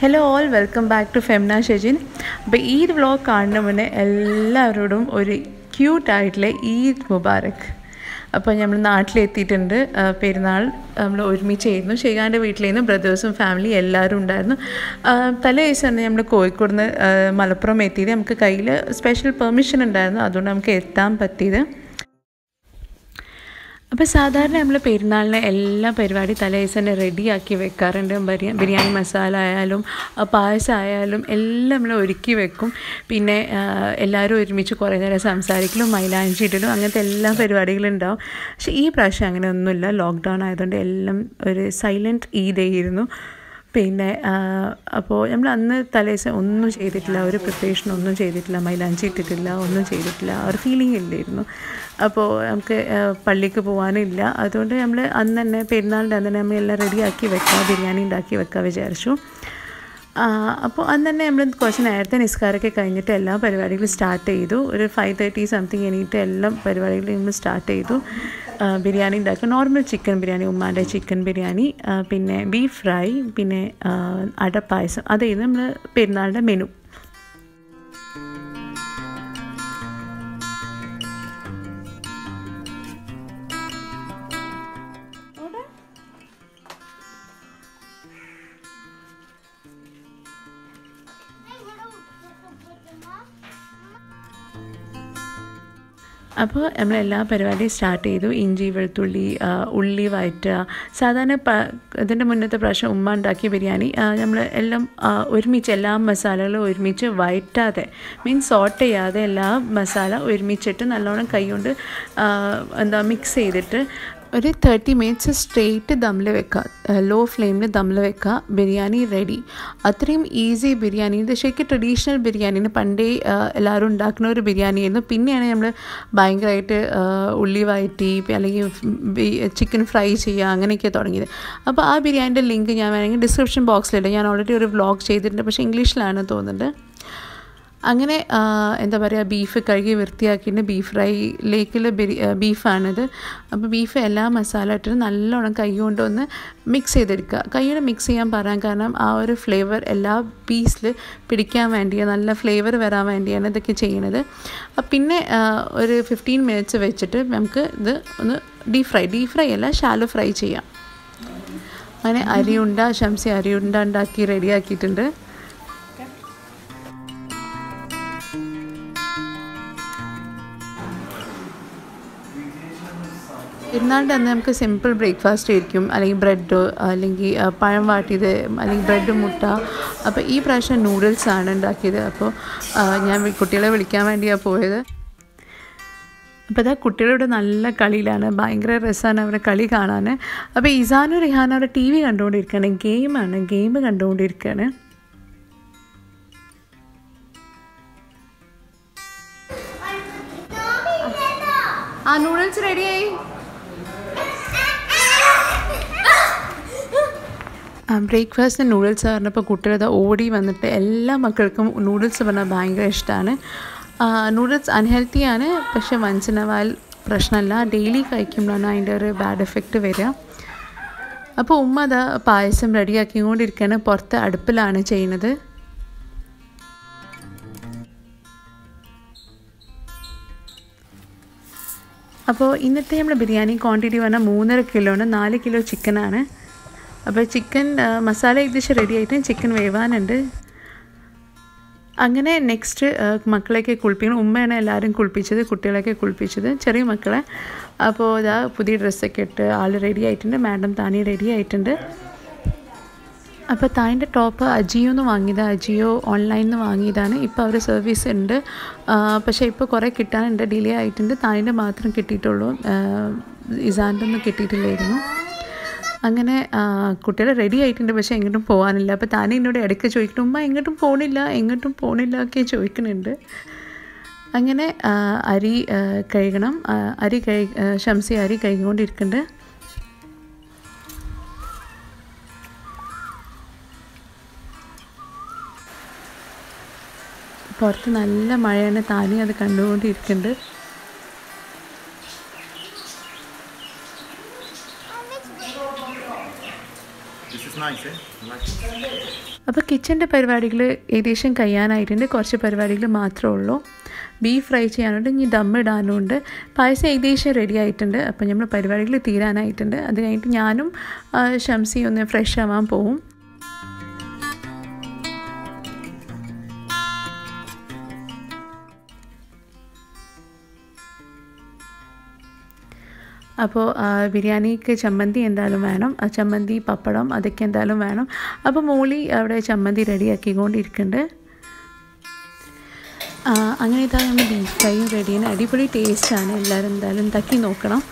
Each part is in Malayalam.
Hello all welcome back to Femina Shajin. അപ്പോൾ ഈ വ്ളോഗ് കാണുന്ന മുന്നേ എല്ലാവരോടും ഒരു ക്യൂട്ടായിട്ടുള്ള ഈദ് മുബാറക്. അപ്പോൾ നമ്മൾ നാട്ടിലെത്തിയിട്ടുണ്ട്. പെരുന്നാൾ നമ്മൾ ഒരുമിച്ചായിരുന്നു. ഷെയ്ഖാൻ്റെ വീട്ടിലിരുന്ന് ബ്രദേഴ്സും ഫാമിലി എല്ലാവരും ഉണ്ടായിരുന്നു. തലേ ദിവസമാണ് നമ്മൾ കോഴിക്കോട് നിന്ന് മലപ്പുറം എത്തിയത്. നമുക്ക് കയ്യിൽ സ്പെഷ്യൽ പെർമിഷൻ ഉണ്ടായിരുന്നു, അതുകൊണ്ട് നമുക്ക് എത്താൻ പറ്റിയത്. അപ്പോൾ സാധാരണ നമ്മൾ പെരുന്നാളിന് എല്ലാ പരിപാടി തലേ ദിവസം തന്നെ റെഡിയാക്കി വെക്കാറുണ്ട്. ബിരിയാണി മസാല ആയാലും പായസം ആയാലും എല്ലാം നമ്മൾ ഒരുക്കി വെക്കും. പിന്നെ എല്ലാവരും ഒരുമിച്ച് കുറേ നേരം സംസാരിക്കലും മൈലാഞ്ചി ഇടലും അങ്ങനത്തെ എല്ലാ പരിപാടികളും ഉണ്ടാവും. പക്ഷേ ഈ പ്രാവശ്യം അങ്ങനെ ഒന്നുമില്ല. ലോക്ക്ഡൗൺ ആയതുകൊണ്ട് എല്ലാം ഒരു സൈലൻറ്റ് ഈദായിരുന്നു. പിന്നെ അപ്പോൾ നമ്മൾ അന്ന് തലേദിവസം ഒന്നും ചെയ്തിട്ടില്ല, ഒരു പ്രിപ്പറേഷൻ ഒന്നും ചെയ്തിട്ടില്ല, മൈലാഞ്ചി ഇട്ടിട്ടില്ല, ഒന്നും ചെയ്തിട്ടില്ല, ഒരു ഫീലിംഗ് ഇല്ലായിരുന്നു. അപ്പോൾ നമുക്ക് പള്ളിക്ക് പോകാനില്ല, അതുകൊണ്ട് നമ്മൾ അന്ന് തന്നെ പെരുന്നാളിൻ്റെ അന്ന് തന്നെ നമ്മൾ എല്ലാം റെഡിയാക്കി വെക്കാം, ബിരിയാണി ഉണ്ടാക്കി വെക്കാൻ വിചാരിച്ചു. അപ്പോൾ അന്ന് തന്നെ നമ്മൾ കുറച്ച് നേരത്തെ നിസ്കാരമൊക്കെ കഴിഞ്ഞിട്ട് എല്ലാ പരിപാടികളും സ്റ്റാർട്ട് ചെയ്തു. ഒരു 5:30 സംതിങ് എണീറ്റ് എല്ലാം പരിപാടികളും നമ്മൾ സ്റ്റാർട്ട് ചെയ്തു. ബിരിയാണി ഉണ്ടാക്കുക, നോർമൽ ചിക്കൻ ബിരിയാണി, ഉമ്മാൻ്റെ ചിക്കൻ ബിരിയാണി, പിന്നെ ബീഫ് ഫ്രൈ, പിന്നെ അടപ്പായസം. അതായിരുന്നു നമ്മൾ പെരുന്നാളിൻ്റെ മെനു. അപ്പോൾ നമ്മളെല്ലാ പരിപാടിയും സ്റ്റാർട്ട് ചെയ്തു. ഇഞ്ചി വെളുത്തുള്ളി ഉള്ളി വഴറ്റുക. സാധാരണ ഇതിൻ്റെ മുന്നത്തെ പ്രാവശ്യം ഉമ്മ ഉണ്ടാക്കിയ ബിരിയാണി നമ്മൾ എല്ലാം ഒരുമിച്ച് എല്ലാ മസാലകളും ഒരുമിച്ച് വഴറ്റാതെ മീൻസ് സോട്ട് ചെയ്യാതെ എല്ലാ മസാല ഒരുമിച്ചിട്ട് നല്ലോണം കൈകൊണ്ട് മിക്സ് ചെയ്തിട്ട് ഒരു 30 minutes സ്ട്രെയിറ്റ് ദമ്മിൽ വെക്കുക, ലോ ഫ്ലെയിമിൽ ദമ്മിൽ വെക്കുക, ബിരിയാണി റെഡി. അത്രയും ഈസി ബിരിയാണി. ഇത് ശരിക്കും ട്രഡീഷണൽ ബിരിയാണിന് പണ്ടേ എല്ലാവരും ഉണ്ടാക്കുന്ന ഒരു ബിരിയാണിയായിരുന്നു. പിന്നെയാണ് നമ്മൾ ഭയങ്കരമായിട്ട് ഉള്ളി വഴറ്റി അല്ലെങ്കിൽ ചിക്കൻ ഫ്രൈ ചെയ്യുക അങ്ങനെയൊക്കെ തുടങ്ങിയത്. അപ്പോൾ ആ ബിരിയാണിൻ്റെ ലിങ്ക് ഞാൻ വേണമെങ്കിൽ ഡിസ്ക്രിപ്ഷൻ ബോക്സിലിട്ട്, ഞാൻ ഓൾറെഡി ഒരു വ്ളോഗ് ചെയ്തിട്ടുണ്ട്, പക്ഷേ ഇംഗ്ലീഷിലാണ് തോന്നുന്നത്. അങ്ങനെ എന്താ പറയുക, ബീഫ് കഴുകി വൃത്തിയാക്കിയിട്ട് ബീഫ് ഫ്രൈയിലേക്കുള്ള ബീഫാണിത്. അപ്പോൾ ബീഫ് എല്ലാ മസാല ഇട്ടിട്ട് നല്ലോണം കൈ കൊണ്ടൊന്ന് മിക്സ് ചെയ്തെടുക്കുക. കൈയോടെ മിക്സ് ചെയ്യാൻ പറയാൻ കാരണം ആ ഒരു ഫ്ലേവർ എല്ലാ പീസിൽ പിടിക്കാൻ വേണ്ടിയാണ്, നല്ല ഫ്ലേവർ വരാൻ വേണ്ടിയാണ് ഇതൊക്കെ ചെയ്യണത്. പിന്നെ ഒരു 15 minutes വെച്ചിട്ട് നമുക്ക് ഇത് ഒന്ന് ഡീപ് ഫ്രൈ അല്ല ഷാലോ ഫ്രൈ ചെയ്യാം. അങ്ങനെ അരിയുണ്ട, ശംസി അരിയുണ്ട ഉണ്ടാക്കി റെഡിയാക്കിയിട്ടുണ്ട്. പെരുന്നാളിൻ്റെ അന്ന് നമുക്ക് സിമ്പിൾ ബ്രേക്ക്ഫാസ്റ്റ് ആയിരിക്കും, അല്ലെങ്കിൽ ബ്രെഡ്, അല്ലെങ്കിൽ പഴം വാട്ടിയത്, അല്ലെങ്കിൽ ബ്രെഡ് മുട്ട. അപ്പോൾ ഈ പ്രാവശ്യം നൂഡിൽസാണ് ഉണ്ടാക്കിയത്. അപ്പോൾ ഞാൻ കുട്ടികളെ വിളിക്കാൻ വേണ്ടിയാണ് പോയത്. അപ്പോൾ അതാ കുട്ടികളിവിടെ നല്ല കളിയിലാണ്, ഭയങ്കര രസമാണ് അവരുടെ കളി കാണാൻ. അപ്പോൾ ഇസാനും റിഹാനും അവരുടെ ടി വി കണ്ടുകൊണ്ടിരിക്കുകയാണ്, ഗെയിം കണ്ടുകൊണ്ടിരിക്കുകയാണ്. ആ നൂഡിൽസ് റെഡിയായി. ബ്രേക്ക്ഫാസ്റ്റിന് നൂഡിൽസ് പറഞ്ഞപ്പോൾ കുട്ടികളത് ഓടി വന്നിട്ട്, എല്ലാ മക്കൾക്കും നൂഡിൽസ് പറഞ്ഞാൽ ഭയങ്കര ഇഷ്ടമാണ്. നൂഡിൽസ് അൺഹെൽത്തിയാണ്, പക്ഷേ മനസ്സിനാവാൽ പ്രശ്നമല്ല, ഡെയിലി കഴിക്കുമ്പോഴാണ് അതിൻ്റെ ഒരു ബാഡ് എഫക്റ്റ് വരിക. അപ്പോൾ ഉമ്മ അത് പായസം റെഡിയാക്കിക്കൊണ്ടിരിക്കുകയാണ്, പുറത്ത് അടുപ്പിലാണ് ചെയ്യുന്നത്. അപ്പോൾ ഇന്നത്തെ നമ്മുടെ ബിരിയാണി ക്വാണ്ടിറ്റി പറഞ്ഞാൽ 3.5 kg ഉണ്ട്, 4 kg ചിക്കനാണ്. അപ്പോൾ ചിക്കൻ മസാല ഏകദേശം റെഡി ആയിട്ട് ചിക്കൻ വേവാനുണ്ട്. അങ്ങനെ നെക്സ്റ്റ് മക്കളെയൊക്കെ കുളിപ്പിക്കണം. ഉമ്മയാണ് എല്ലാവരും കുളിപ്പിച്ചത്, കുട്ടികളെയൊക്കെ കുളിപ്പിച്ചത്, ചെറിയ മക്കളെ. അപ്പോൾ ഇതാ പുതിയ ഡ്രസ്സൊക്കെ ഇട്ട് ആൾ റെഡി ആയിട്ടുണ്ട്. മാഡം താനി റെഡി ആയിട്ടുണ്ട്. അപ്പോൾ താനിൻ്റെ ടോപ്പ് അജിയോ എന്ന് വാങ്ങിയതാണ്, അജിയോ ഓൺലൈനിൽ നിന്ന് വാങ്ങിയതാണ്. ഇപ്പോൾ അവർ സർവീസ് ഉണ്ട്, പക്ഷേ ഇപ്പോൾ കുറേ കിട്ടാനുണ്ട്, ഡിലേ ആയിട്ടുണ്ട്. താനിൻ്റെ മാത്രം കിട്ടിയിട്ടുള്ളൂ, ഇസാൻ്റെ ഒന്നും കിട്ടിയിട്ടില്ലായിരുന്നു. അങ്ങനെ കുട്ടികൾ റെഡി ആയിട്ടുണ്ട്, പക്ഷേ എങ്ങോട്ടും പോകാനില്ല. അപ്പോൾ താനെ എന്നോട് ഇടയ്ക്ക് ചോദിക്കണം, ഉമ്മ എങ്ങോട്ടും പോകണില്ല, എങ്ങോട്ടും പോകണില്ല ഒക്കെ ചോദിക്കുന്നുണ്ട്. അങ്ങനെ അരി കഴുകണം, ശംസി അരി കഴുകിക്കൊണ്ടിരിക്കുന്നുണ്ട്. പുറത്ത് നല്ല മഴയാണ്, താനെ അത് കണ്ടുകൊണ്ടിരിക്കുന്നുണ്ട്. അപ്പോൾ കിച്ചൻ്റെ പരിപാടികൾ ഏകദേശം കഴിയാനായിട്ടുണ്ട്. കുറച്ച് പരിപാടികൾ മാത്രമേ ഉള്ളൂ. ബീഫ് ഫ്രൈ ചെയ്യാനുണ്ട്, ഇനി ദമ്മിടാനുണ്ട്. പായസം ഏകദേശം റെഡി ആയിട്ടുണ്ട്. അപ്പോൾ നമ്മൾ പരിപാടികൾ തീരാനായിട്ടുണ്ട്. അത് കഴിഞ്ഞിട്ട് ഞാനും ഷംസിയും ഒന്ന് ഫ്രഷ് ആവാൻ പോവും. അപ്പോൾ ബിരിയാണിക്ക് ചമ്മന്തി എന്തായാലും വേണം. ചമ്മന്തി പപ്പടം അതൊക്കെ എന്തായാലും വേണം. അപ്പോൾ മോളി അവിടെ ചമ്മന്തി റെഡിയാക്കിക്കൊണ്ടിരിക്കുന്നുണ്ട്. അങ്ങനെ ഇതായാലും നമ്മൾ ബീഫ് ഫ്രൈയും റെഡിയാണ്. അടിപൊളി ടേസ്റ്റാണ്. എല്ലാവരും എന്തായാലും ഉണ്ടാക്കി നോക്കണം.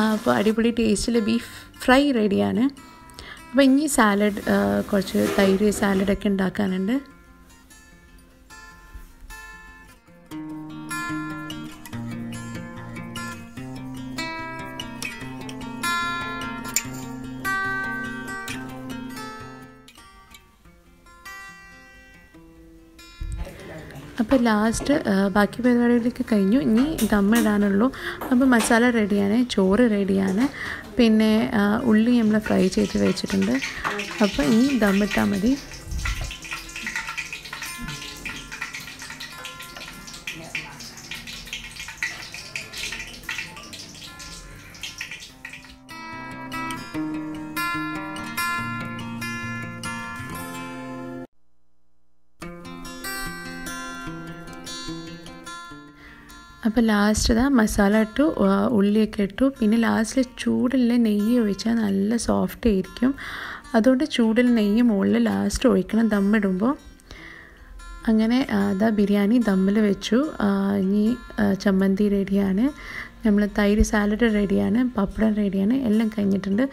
അപ്പോൾ അടിപൊളി ടേസ്റ്റിൽ ബീഫ് ഫ്രൈ റെഡിയാണ്. അപ്പോൾ ഇനി സാലഡ്, കുറച്ച് തൈര് സാലഡൊക്കെ ഉണ്ടാക്കാനുണ്ട്. അപ്പോൾ ലാസ്റ്റ് ബാക്കി പരിപാടികളൊക്കെ കഴിഞ്ഞു. ഇനി ദമ്മിടാനുള്ളൂ. അപ്പോൾ മസാല റെഡിയാണ്, ചോറ് റെഡിയാണ്, പിന്നെ ഉള്ളി നമ്മൾ ഫ്രൈ ചെയ്ത് വെച്ചിട്ടുണ്ട്. അപ്പോൾ ഇനി ദമ്മിട്ടാൽ മതി. അപ്പോൾ ലാസ്റ്റ് ഇതാ മസാല ഇട്ടു, ഉള്ളിയൊക്കെ ഇട്ടു. പിന്നെ ലാസ്റ്റിൽ ചൂടിൽ നെയ്യ് ഒഴിച്ചാൽ നല്ല സോഫ്റ്റ് ആയിരിക്കും. അതുകൊണ്ട് ചൂടിൽ നെയ്യ് മുകളിൽ ലാസ്റ്റ് ഒഴിക്കണം ദമ്മിടുമ്പോൾ. അങ്ങനെ അതാ ബിരിയാണി ദമ്മിൽ വെച്ചു. ഇനി ചമ്മന്തി റെഡിയാണ്, നമ്മൾ തൈര് സാലഡ് റെഡിയാണ്, പപ്പടം റെഡിയാണ്, എല്ലാം കഴിഞ്ഞിട്ടുണ്ട്.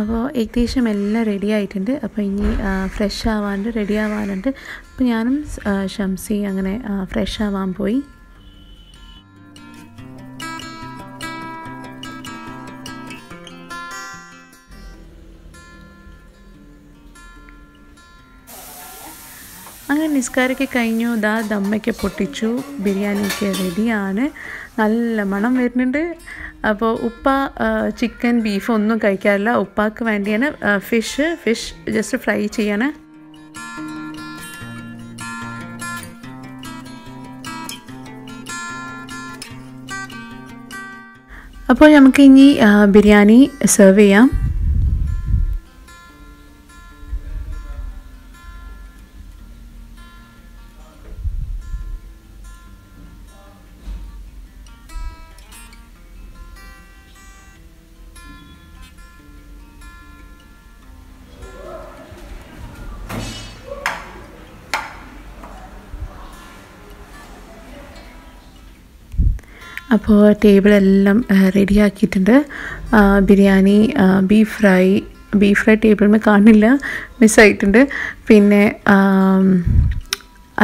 അപ്പോൾ ഏകദേശം എല്ലാം റെഡി ആയിട്ടുണ്ട്. അപ്പോൾ ഇനി ഫ്രഷ് ആവാനുണ്ട്, റെഡി ആവാനുണ്ട്. അപ്പോൾ ഞാനും ഷംസി അങ്ങനെ ഫ്രഷ് ആവാൻ പോയി. അങ്ങനെ നിസ്കാരമൊക്കെ കഴിഞ്ഞു. ദമ്മൊക്കെ പൊട്ടിച്ചു, ബിരിയാണിയൊക്കെ റെഡിയാണ്. നല്ല മണം വരുന്നുണ്ട്. അപ്പോൾ ഉപ്പ ചിക്കൻ ബീഫ് ഒന്നും കഴിക്കാറില്ല. ഉപ്പാക്ക് വേണ്ടിയാണ് ഫിഷ് ജസ്റ്റ് ഫ്രൈ ചെയ്യാണ്. അപ്പോൾ നമുക്ക് ഇനി ബിരിയാണി സെർവ് ചെയ്യാം. അപ്പോൾ ടേബിളെല്ലാം റെഡിയാക്കിയിട്ടുണ്ട്. ബിരിയാണി, ബീഫ് ഫ്രൈ ടേബിളിൽ കാണില്ല, മിസ്സായിട്ടുണ്ട്. പിന്നെ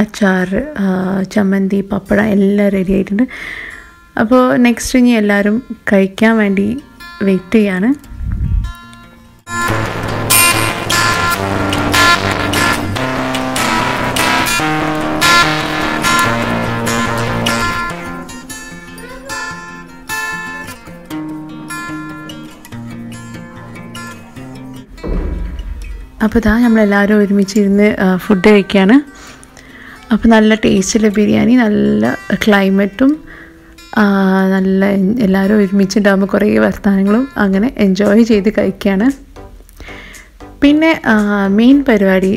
അച്ചാർ, ചമ്മന്തി, പപ്പടം എല്ലാം റെഡി ആയിട്ടുണ്ട്. അപ്പോൾ നെക്സ്റ്റ് ഇനി എല്ലാവരും കഴിക്കാൻ വേണ്ടി വെയിറ്റ് ചെയ്യാണ്. അപ്പോൾ ഇതാ നമ്മളെല്ലാവരും ഒരുമിച്ചിരുന്ന് ഫുഡ് കഴിക്കുകയാണ്. അപ്പോൾ നല്ല ടേസ്റ്റുള്ള ബിരിയാണി, നല്ല ക്ലൈമറ്റും, നല്ല എല്ലാവരും ഒരുമിച്ചുണ്ടാകുമ്പോൾ കുറേ വർത്തമാനങ്ങളും, അങ്ങനെ എൻജോയ് ചെയ്ത് കഴിക്കുകയാണ്. പിന്നെ മെയിൻ പരിപാടി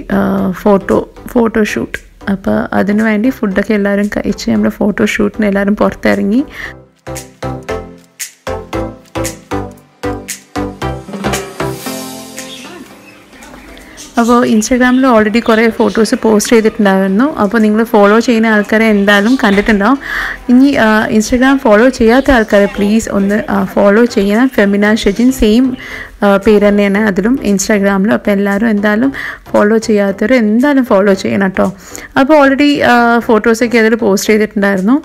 ഫോട്ടോഷൂട്ട്. അപ്പോൾ അതിനു വേണ്ടി ഫുഡൊക്കെ എല്ലാവരും കഴിച്ച് നമ്മൾ ഫോട്ടോഷൂട്ടിന് എല്ലാവരും പുറത്തിറങ്ങി. അപ്പോൾ ഇൻസ്റ്റാഗ്രാമിൽ ഓൾറെഡി കുറേ ഫോട്ടോസ് പോസ്റ്റ് ചെയ്തിട്ടുണ്ടായിരുന്നു. അപ്പോൾ നിങ്ങൾ ഫോളോ ചെയ്യുന്ന ആൾക്കാരെ എന്തായാലും കണ്ടിട്ടുണ്ടാവും. ഇനി ഇൻസ്റ്റാഗ്രാം ഫോളോ ചെയ്യാത്ത ആൾക്കാരെ പ്ലീസ് ഒന്ന് ഫോളോ ചെയ്യണം. ഫെമിന ഷജിൻ സെയിം പേര് തന്നെയാണ് അതിലും ഇൻസ്റ്റാഗ്രാമിലും. അപ്പോൾ എല്ലാവരും എന്തായാലും ഫോളോ ചെയ്യാത്തവർ എന്തായാലും ഫോളോ ചെയ്യണം കേട്ടോ. അപ്പോൾ ഓൾറെഡി ഫോട്ടോസൊക്കെ അതിൽ പോസ്റ്റ് ചെയ്തിട്ടുണ്ടായിരുന്നു.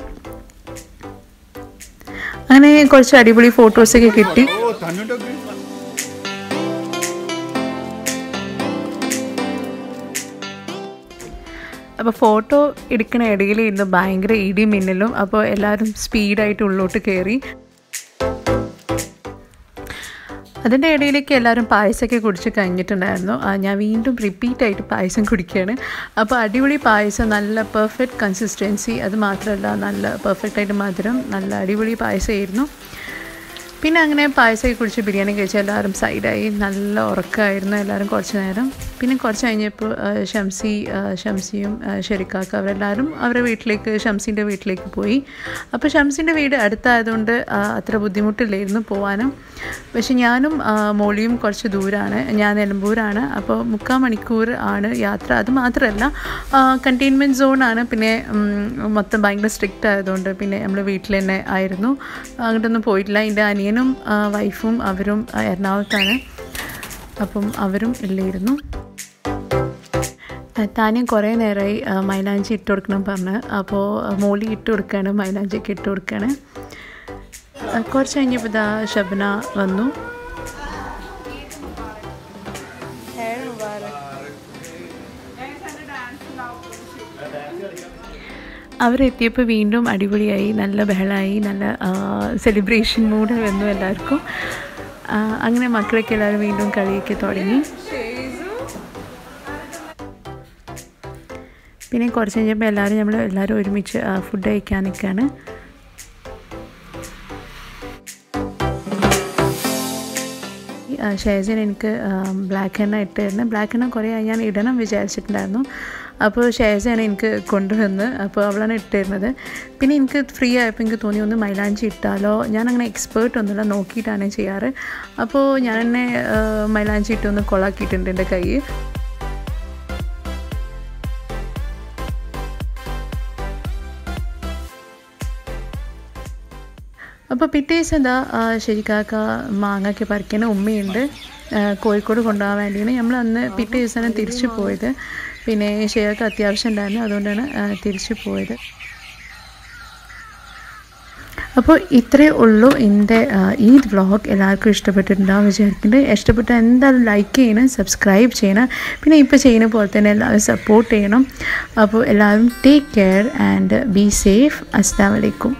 അങ്ങനെ കുറച്ച് അടിപൊളി ഫോട്ടോസൊക്കെ കിട്ടി. അപ്പോൾ ഫോട്ടോ എടുക്കണ ഇടയിൽ ഇരുന്ന് ഭയങ്കര ഇടി മിന്നലും. അപ്പോൾ എല്ലാവരും സ്പീഡായിട്ട് ഉള്ളോട്ട് കയറി. അതിൻ്റെ ഇടയിലേക്ക് എല്ലാവരും പായസമൊക്കെ കുടിച്ച് കഴിഞ്ഞിട്ടുണ്ടായിരുന്നു. ഞാൻ വീണ്ടും റിപ്പീറ്റായിട്ട് പായസം കുടിക്കുകയാണ്. അപ്പോൾ അടിപൊളി പായസം, നല്ല പെർഫെക്റ്റ് കൺസിസ്റ്റൻസി, അത് മാത്രമല്ല നല്ല പെർഫെക്റ്റായിട്ട് മധുരം, നല്ല അടിപൊളി പായസമായിരുന്നു. പിന്നെ അങ്ങനെ പായസമൊക്കെ കുടിച്ച് ബിരിയാണി കഴിച്ച് എല്ലാവരും സൈഡായി. നല്ല ഉറക്കമായിരുന്നു എല്ലാവരും കുറച്ച് നേരം. പിന്നെ കുറച്ച് കഴിഞ്ഞപ്പോൾ ഷംസിയും ഷെരിക്കാക്ക അവരെല്ലാവരും അവരുടെ വീട്ടിലേക്ക്, ഷംസിൻ്റെ വീട്ടിലേക്ക് പോയി. അപ്പോൾ ഷംസിൻ്റെ വീട് അടുത്തായതുകൊണ്ട് അത്ര ബുദ്ധിമുട്ടില്ലായിരുന്നു പോകാനും. പക്ഷെ ഞാനും മോളിയും കുറച്ച് ദൂരമാണ്, ഞാൻ നിലമ്പൂരാണ്. അപ്പോൾ 3/4 മണിക്കൂർ ആണ് യാത്ര. അത് മാത്രമല്ല കണ്ടെയ്ൻമെൻറ്റ് സോണാണ്, പിന്നെ മൊത്തം ഭയങ്കര സ്ട്രിക്റ്റ് ആയതുകൊണ്ട് പിന്നെ നമ്മൾ വീട്ടിൽ തന്നെ ആയിരുന്നു, അങ്ങോട്ടൊന്നും പോയിട്ടില്ല. എൻ്റെ അനിയനും വൈഫും അവരും എറണാകുളത്താണ്, അപ്പം അവരും ഇല്ലായിരുന്നു. താനും കുറേ നേരമായി മൈലാഞ്ചി ഇട്ട് കൊടുക്കണം പറഞ്ഞ്, അപ്പോൾ മോളി ഇട്ട് കൊടുക്കുകയാണ്, മൈലാഞ്ചിയൊക്കെ ഇട്ട് കൊടുക്കുകയാണ്. കുറച്ച് കഴിഞ്ഞപ്പോൾ ഇതാ ഷബ്ന വന്നു. അവരെത്തിയപ്പോൾ വീണ്ടും അടിപൊളിയായി, നല്ല ബഹളമായി, നല്ല സെലിബ്രേഷൻ മൂഡ് വന്നു എല്ലാവർക്കും. അങ്ങനെ മക്കളൊക്കെ എല്ലാവരും വീണ്ടും കളിയൊക്കെ തുടങ്ങി. പിന്നെ കുറച്ച് കഴിഞ്ഞപ്പോൾ നമ്മൾ എല്ലാവരും ഒരുമിച്ച് ഫുഡ് കഴിക്കാനൊക്കെയാണ്. ഷാജിൻ എനിക്ക് ബ്ലാക്ക് എണ്ണ ഇട്ട് തരുന്നത്. ബ്ലാക്ക് എണ്ണ കുറേ ഞാൻ ഇടണം വിചാരിച്ചിട്ടുണ്ടായിരുന്നു, അപ്പോൾ ഷാജിനാണ് എനിക്ക് കൊണ്ടുവന്ന്, അപ്പോൾ അവളാണ് ഇട്ട് തരുന്നത്. പിന്നെ എനിക്ക് ഫ്രീ ആയപ്പോൾ എനിക്ക് തോന്നി ഒന്ന് മൈലാഞ്ചി ഇട്ടാലോ. ഞാനങ്ങനെ എക്സ്പേർട്ടൊന്നുമില്ല, നോക്കിയിട്ടാണ് ചെയ്യാറ്. അപ്പോൾ ഞാൻ തന്നെ മൈലാഞ്ചി ഇട്ടൊന്ന് കൊളാക്കിയിട്ടുണ്ട് എൻ്റെ കൈ. അപ്പോൾ പിറ്റേ ദിവസം എന്താ ശരിക്കാക്ക മാങ്ങയൊക്കെ പറിക്കണ ഉമ്മയുണ്ട്, കോഴിക്കോട് കൊണ്ടുപോകാൻ വേണ്ടിയാണ്. നമ്മളന്ന് പിറ്റേ ദിവസമാണ് തിരിച്ചു പോയത്. പിന്നെ ശരിക്കാക്ക അത്യാവശ്യം ഉണ്ടായിരുന്നു, അതുകൊണ്ടാണ് തിരിച്ചു പോയത്. അപ്പോൾ ഇത്രയേ ഉള്ളൂ എൻ്റെ ഈ വ്ളോഗ്. എല്ലാവർക്കും ഇഷ്ടപ്പെട്ടിട്ടുണ്ടാവും വിചാരിക്കുന്നുണ്ട്. ഇഷ്ടപ്പെട്ട എന്തായാലും ലൈക്ക് ചെയ്യണം, സബ്സ്ക്രൈബ് ചെയ്യണം, പിന്നെ ഇപ്പോൾ ചെയ്യുന്ന പോലെ തന്നെ എല്ലാവരും സപ്പോർട്ട് ചെയ്യണം. അപ്പോൾ എല്ലാവരും take care and be safe. അസ്സലാമു അലൈക്കും.